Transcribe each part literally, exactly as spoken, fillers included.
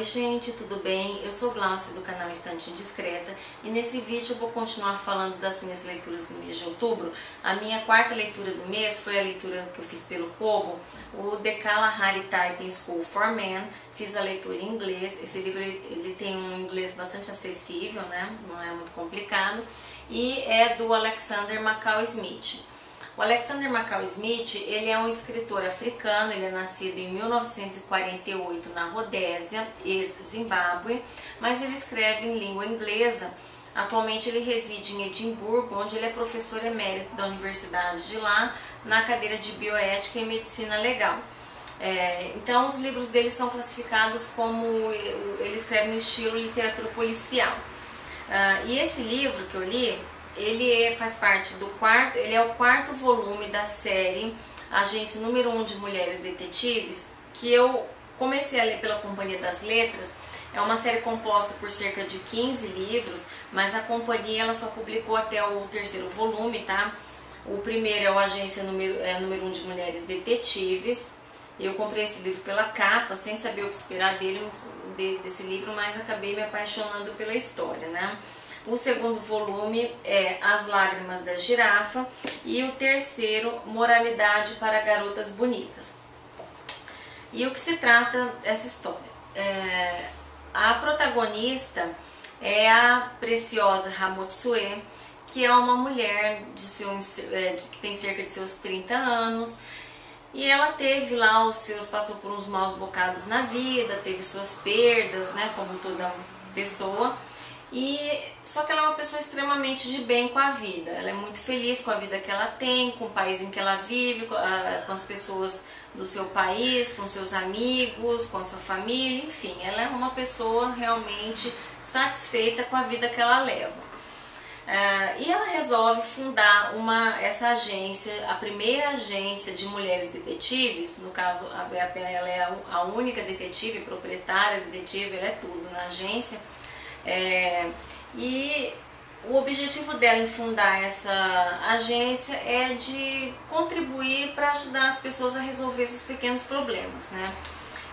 Oi gente, tudo bem? Eu sou Gláucia do canal Estante Indiscreta e nesse vídeo eu vou continuar falando das minhas leituras do mês de outubro. A minha quarta leitura do mês foi a leitura que eu fiz pelo Kobo, o The Kalahari Typing School for Men. Fiz a leitura em inglês. Esse livro ele tem um inglês bastante acessível, né? Não é muito complicado, e é do Alexander McCall Smith. O Alexander McCall Smith, ele é um escritor africano, ele é nascido em mil novecentos e quarenta e oito na Rodésia, ex-Zimbábue, mas ele escreve em língua inglesa. Atualmente ele reside em Edimburgo, onde ele é professor emérito da universidade de lá, na cadeira de bioética e medicina legal. É, então os livros dele são classificados como, ele escreve no estilo literatura policial. Ah, e esse livro que eu li, Ele faz parte do quarto, ele é o quarto volume da série Agência Número um de Mulheres Detetives, que eu comecei a ler pela Companhia das Letras. É uma série composta por cerca de quinze livros, mas a Companhia ela só publicou até o terceiro volume, tá? O primeiro é o Agência Número, é, número um de Mulheres Detetives. Eu comprei esse livro pela capa, sem saber o que esperar dele, desse livro, mas acabei me apaixonando pela história, né? O segundo volume é As Lágrimas da Girafa e o terceiro, Moralidade para Garotas Bonitas. E o que se trata essa história? É, a protagonista é a Preciosa Ramotswe, que é uma mulher de seu, é, que tem cerca de seus trinta anos, e ela teve lá os seus, passou por uns maus bocados na vida, teve suas perdas, né, como toda pessoa. E, só que ela é uma pessoa extremamente de bem com a vida, ela é muito feliz com a vida que ela tem, com o país em que ela vive, com, a, com as pessoas do seu país, com seus amigos, com a sua família, enfim, ela é uma pessoa realmente satisfeita com a vida que ela leva. Ah, e ela resolve fundar uma, essa agência, a primeira agência de mulheres detetives, no caso ela é a única detetive, proprietária detetive, ela é tudo na agência. É, e o objetivo dela em fundar essa agência é de contribuir para ajudar as pessoas a resolver esses pequenos problemas, né?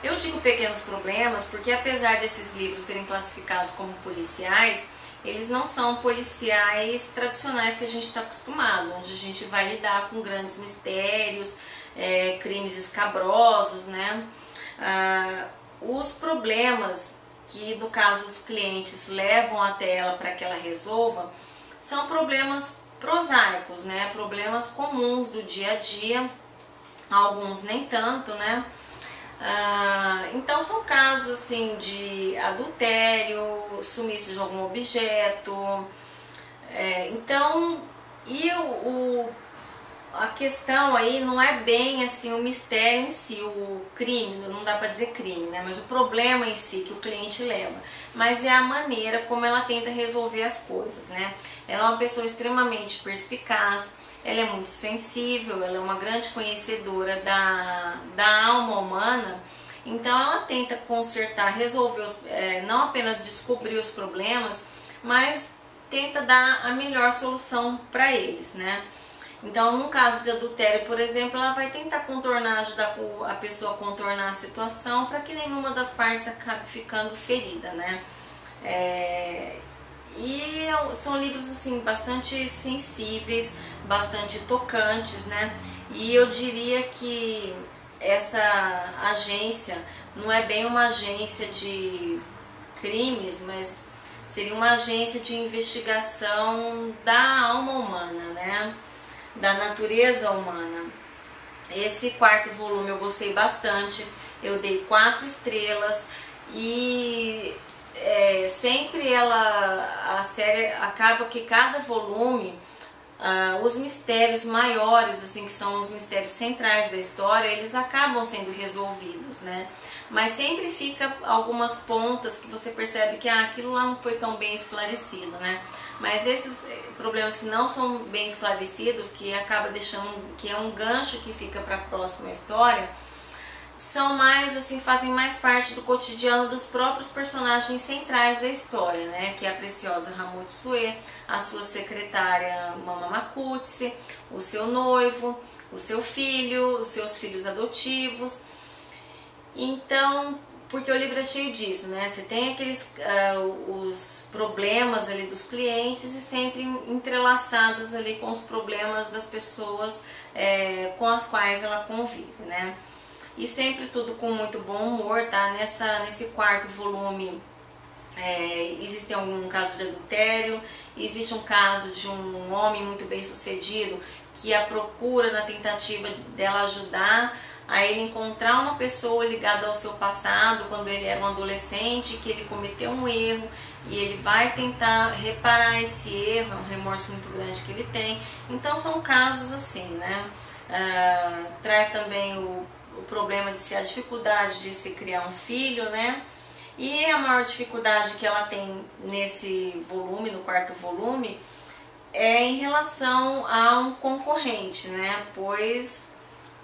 Eu digo pequenos problemas porque, apesar desses livros serem classificados como policiais, eles não são policiais tradicionais que a gente está acostumado, onde a gente vai lidar com grandes mistérios, é, crimes escabrosos, né? Ah, os problemas que, no caso, os clientes levam até ela para que ela resolva, são problemas prosaicos, né? Problemas comuns do dia a dia, alguns nem tanto, né? Ah, então são casos assim de adultério, sumiço de algum objeto, é, então, e o, o a questão aí não é bem assim o mistério em si, o crime, não dá para dizer crime, né? Mas o problema em si que o cliente leva, mas é a maneira como ela tenta resolver as coisas, né? Ela é uma pessoa extremamente perspicaz, ela é muito sensível, ela é uma grande conhecedora da, da alma humana, então ela tenta consertar, resolver, os, é, não apenas descobrir os problemas, mas tenta dar a melhor solução para eles, né? Então, num caso de adultério, por exemplo, ela vai tentar contornar, ajudar a pessoa a contornar a situação para que nenhuma das partes acabe ficando ferida, né? É... E são livros, assim, bastante sensíveis, bastante tocantes, né? E eu diria que essa agência não é bem uma agência de crimes, mas seria uma agência de investigação da alma humana, né? Da natureza humana. Esse quarto volume eu gostei bastante, eu dei quatro estrelas e é, sempre ela, a série acaba que cada volume, ah, os mistérios maiores, assim, que são os mistérios centrais da história, eles acabam sendo resolvidos, né? Mas sempre fica algumas pontas que você percebe que ah, aquilo lá não foi tão bem esclarecido, né? Mas esses problemas que não são bem esclarecidos, que acaba deixando, que é um gancho que fica para a próxima história, são mais assim, fazem mais parte do cotidiano dos próprios personagens centrais da história, né? Que é a Preciosa Ramotswe, a sua secretária Mama Makutsi, o seu noivo, o seu filho, os seus filhos adotivos. Então, porque o livro é cheio disso, né? Você tem aqueles uh, os problemas ali dos clientes e sempre entrelaçados ali com os problemas das pessoas é, com as quais ela convive, né? E sempre tudo com muito bom humor, tá? Nessa, nesse quarto volume é, existe algum caso de adultério, existe um caso de um homem muito bem sucedido que a procura na tentativa dela ajudar a ele encontrar uma pessoa ligada ao seu passado, quando ele era um adolescente, que ele cometeu um erro e ele vai tentar reparar esse erro, é um remorso muito grande que ele tem. Então são casos assim, né? Uh, traz também o, o problema de ser a dificuldade de se criar um filho, né? E a maior dificuldade que ela tem nesse volume, no quarto volume, é em relação a um concorrente, né? Pois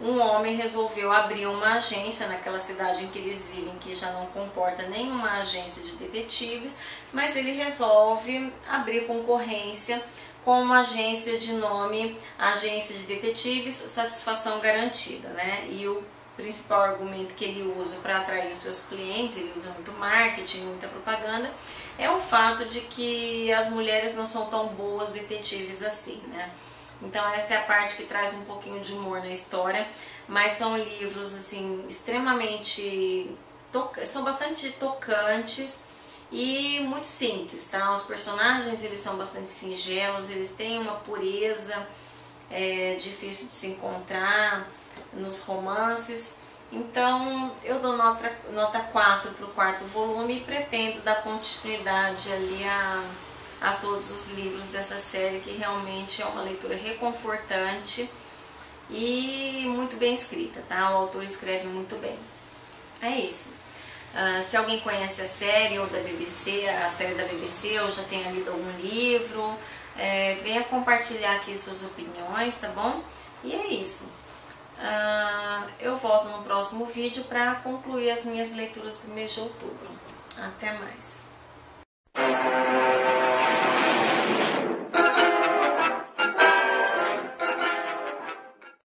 um homem resolveu abrir uma agência naquela cidade em que eles vivem, que já não comporta nenhuma agência de detetives, mas ele resolve abrir concorrência com uma agência de nome Agência de Detetives Satisfação Garantida, né? E o principal argumento que ele usa para atrair os seus clientes, ele usa muito marketing, muita propaganda, é o fato de que as mulheres não são tão boas detetives assim, né? Então essa é a parte que traz um pouquinho de humor na história, mas são livros assim extremamente, são bastante tocantes e muito simples, tá? Os personagens eles são bastante singelos, eles têm uma pureza é, difícil de se encontrar nos romances. Então eu dou nota, nota quatro para o quarto volume e pretendo dar continuidade ali a... a todos os livros dessa série, que realmente é uma leitura reconfortante e muito bem escrita, tá? O autor escreve muito bem. É isso. Uh, se alguém conhece a série ou da B B C, a série da B B C, ou já tenha lido algum livro, é, venha compartilhar aqui suas opiniões, tá bom? E é isso. Uh, eu volto no próximo vídeo para concluir as minhas leituras do mês de outubro. Até mais.